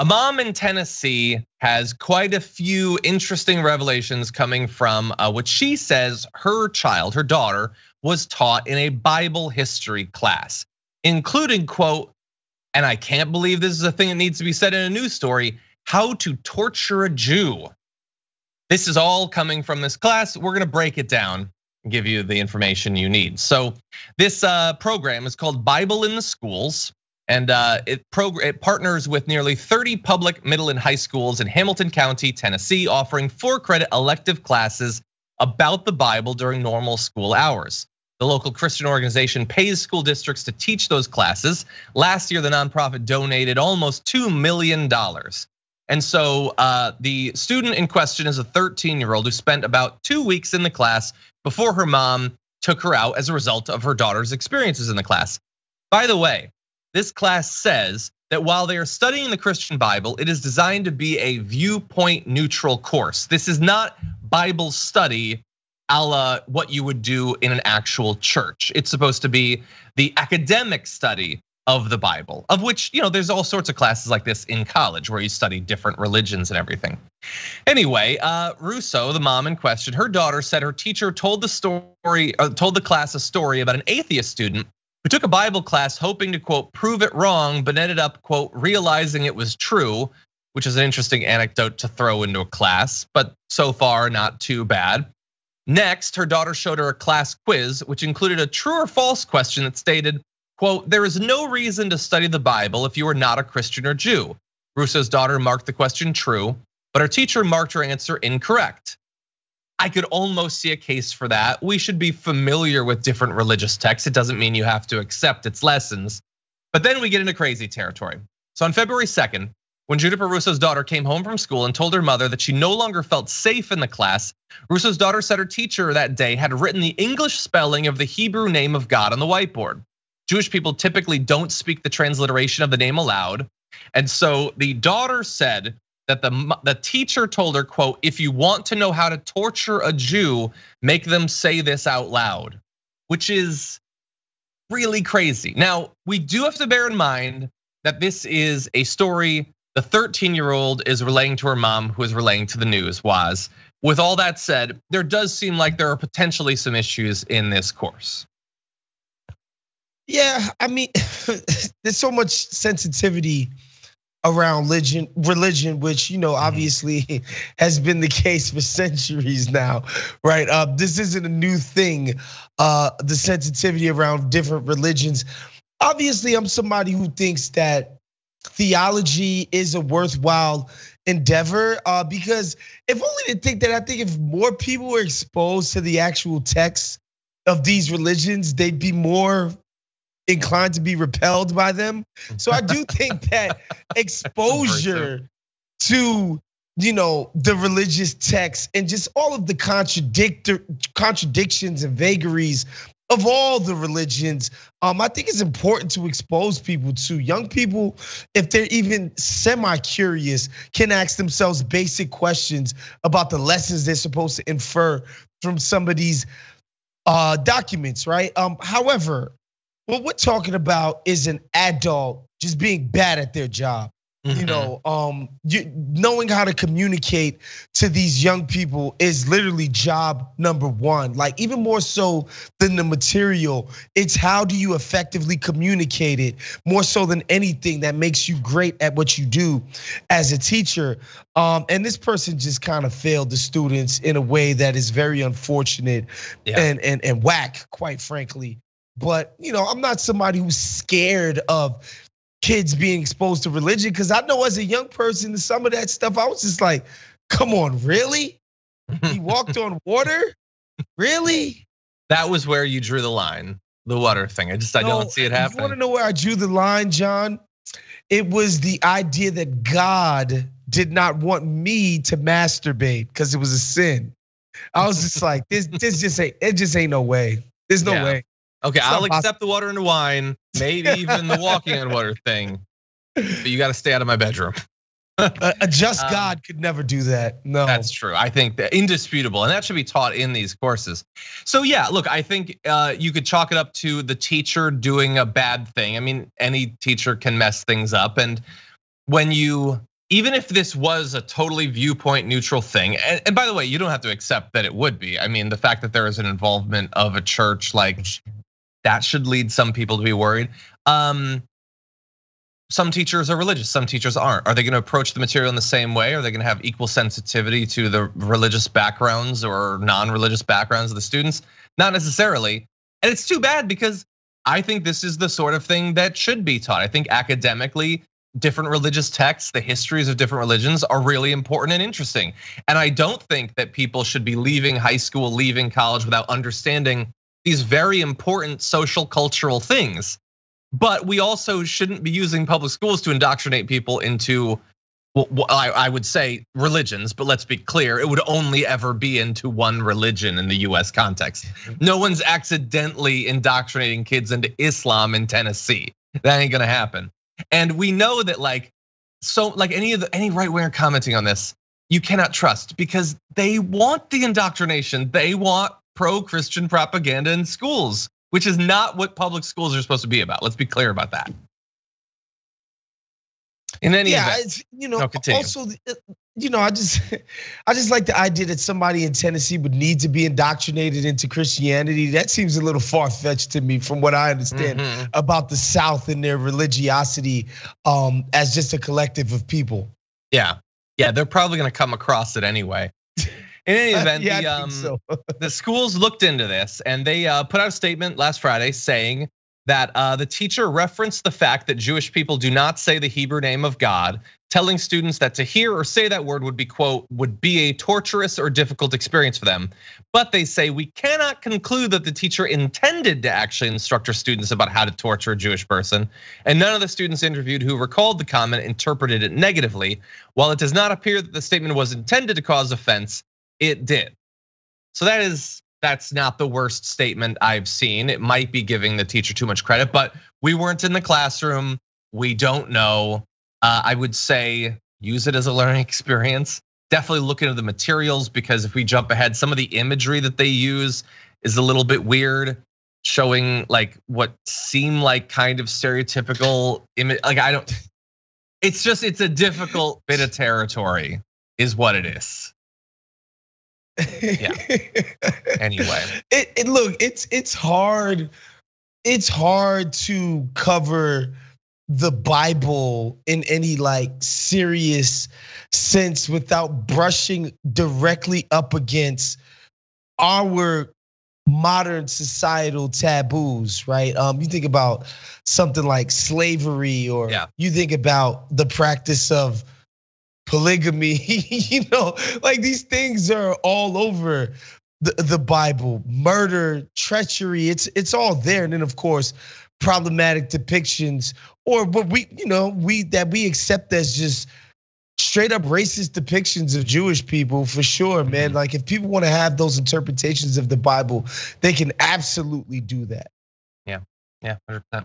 A mom in Tennessee has quite a few interesting revelations coming from what she says her child, her daughter, was taught in a Bible history class, including, quote, and I can't believe this is a thing that needs to be said in a news story, how to torture a Jew. This is all coming from this class. We're gonna break it down and give you the information you need. So this program is called Bible in the Schools. And it partners with nearly 30 public middle and high schools in Hamilton County, Tennessee, offering 4-credit elective classes about the Bible during normal school hours. The local Christian organization pays school districts to teach those classes. Last year, the nonprofit donated almost $2 million. And so the student in question is a 13-year-old who spent about 2 weeks in the class before her mom took her out as a result of her daughter's experiences in the class. By the way, this class says that while they are studying the Christian Bible, it is designed to be a viewpoint neutral course. This is not Bible study a la what you would do in an actual church. It's supposed to be the academic study of the Bible, of which, you know, there's all sorts of classes like this in college where you study different religions and everything. Anyway, Russo, the mom in question, her daughter said her teacher told the class a story about an atheist student who took a Bible class hoping to, quote, prove it wrong, but ended up, quote, realizing it was true, which is an interesting anecdote to throw into a class, but so far not too bad. Next, her daughter showed her a class quiz, which included a true or false question that stated, quote, there is no reason to study the Bible if you are not a Christian or Jew. Russo's daughter marked the question true, but her teacher marked her answer incorrect. I could almost see a case for that. We should be familiar with different religious texts. It doesn't mean you have to accept its lessons. But then we get into crazy territory. So on February 2nd, when Juniper Russo's daughter came home from school and told her mother that she no longer felt safe in the class, Russo's daughter said her teacher that day had written the English spelling of the Hebrew name of God on the whiteboard. Jewish people typically don't speak the transliteration of the name aloud. And so the daughter said that the teacher told her, quote, if you want to know how to torture a Jew, make them say this out loud, which is really crazy. Now, we do have to bear in mind that this is a story the 13-year-old is relaying to her mom, who is relaying to the news, was. With all that said, there does seem like there are potentially some issues in this course. Yeah, I mean, there's so much sensitivity around religion, which, you know, obviously has been the case for centuries now, right? This isn't a new thing, the sensitivity around different religions. Obviously, I'm somebody who thinks that theology is a worthwhile endeavor, because if only to think that I think if more people were exposed to the actual texts of these religions, they'd be more inclined to be repelled by them. So I do think that exposure to, you know, the religious texts and just all of the contradictions and vagaries of all the religions, I think it's important to expose people to. Young people, if they're even semi-curious, can ask themselves basic questions about the lessons they're supposed to infer from somebody's documents, right? However, what we're talking about is an adult just being bad at their job. Mm-hmm. You know, knowing how to communicate to these young people is literally job number one. Like, even more so than the material, it's how do you effectively communicate it, more so than anything, that makes you great at what you do as a teacher. And this person just kind of failed the students in a way that is very unfortunate, yeah, and whack, quite frankly. But, you know, I'm not somebody who's scared of kids being exposed to religion, because I know as a young person, some of that stuff, I was just like, come on, really? He walked on water? Really? That was where you drew the line, the water thing. I don't see it happening. You want to know where I drew the line, John? It was the idea that God did not want me to masturbate because it was a sin. I was just like, this just ain't no way. There's no way. Okay, I'll accept the water and wine, maybe even the walking on water thing, but you got to stay out of my bedroom. A just God could never do that. No, that's true. I think that indisputable, and that should be taught in these courses. So yeah, look, I think you could chalk it up to the teacher doing a bad thing. I mean, any teacher can mess things up, and when you even if this was a totally viewpoint neutral thing, and by the way, you don't have to accept that it would be. I mean, the fact that there is an involvement of a church, like, that should lead some people to be worried. Some teachers are religious, some teachers aren't. Are they gonna approach the material in the same way? Are they gonna have equal sensitivity to the religious backgrounds or non-religious backgrounds of the students? Not necessarily, and it's too bad, because I think this is the sort of thing that should be taught. I think academically, different religious texts, the histories of different religions are really important and interesting. And I don't think that people should be leaving high school, leaving college without understanding these very important social cultural things. But we also shouldn't be using public schools to indoctrinate people into, well, I would say religions, but let's be clear, it would only ever be into one religion in the US context. No one's accidentally indoctrinating kids into Islam in Tennessee. That ain't gonna happen. And we know that, like, so like any right winger commenting on this, you cannot trust, because they want the indoctrination. They want pro-Christian propaganda in schools, which is not what public schools are supposed to be about. Let's be clear about that. In any event, it's, also, I just like the idea that somebody in Tennessee would need to be indoctrinated into Christianity. That seems a little far-fetched to me, from what I understand about the South and their religiosity as just a collective of people. Yeah, they're probably gonna come across it anyway. In any event, the schools looked into this, and they put out a statement last Friday saying that the teacher referenced the fact that Jewish people do not say the Hebrew name of God, telling students that to hear or say that word would be, quote, would be a torturous or difficult experience for them. But they say we cannot conclude that the teacher intended to actually instruct her students about how to torture a Jewish person. And none of the students interviewed who recalled the comment interpreted it negatively. While it does not appear that the statement was intended to cause offense, it did. So that's not the worst statement I've seen. It might be giving the teacher too much credit, but we weren't in the classroom. We don't know. I would say use it as a learning experience. Definitely look into the materials, because if we jump ahead, some of the imagery that they use is a little bit weird, showing like what seem like kind of stereotypical image. Like, I don't, it's just, it's a difficult bit of territory is what it is. Yeah. Anyway, look, it's hard to cover the Bible in any like serious sense without brushing directly up against our modern societal taboos, right? You think about something like slavery, or you think about the practice of polygamy, like these things are all over the Bible. Murder, treachery, it's all there. And then of course, problematic depictions, or what we accept as just straight up racist depictions of Jewish people, for sure, man. Like, if people want to have those interpretations of the Bible, they can absolutely do that. Yeah, 100%.